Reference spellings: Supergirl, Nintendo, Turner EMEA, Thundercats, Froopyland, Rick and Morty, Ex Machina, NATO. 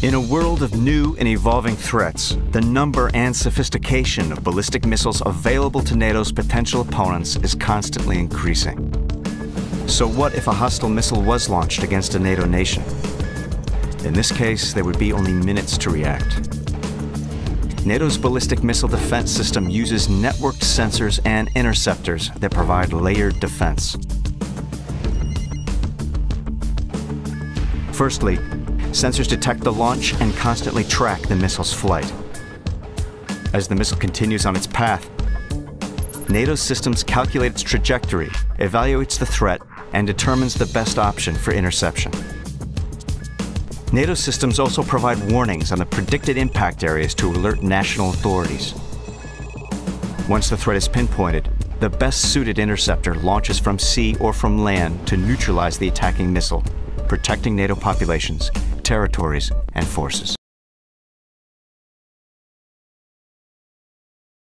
In a world of new and evolving threats, the number and sophistication of ballistic missiles available to NATO's potential opponents is constantly increasing. So what if a hostile missile was launched against a NATO nation? In this case, there would be only minutes to react. NATO's ballistic missile defense system uses networked sensors and interceptors that provide layered defense. Firstly, sensors detect the launch and constantly track the missile's flight. As the missile continues on its path, NATO's systems calculate its trajectory, evaluates the threat, and determines the best option for interception. NATO systems also provide warnings on the predicted impact areas to alert national authorities. Once the threat is pinpointed, the best-suited interceptor launches from sea or from land to neutralize the attacking missile, protecting NATO populations, territories, and forces.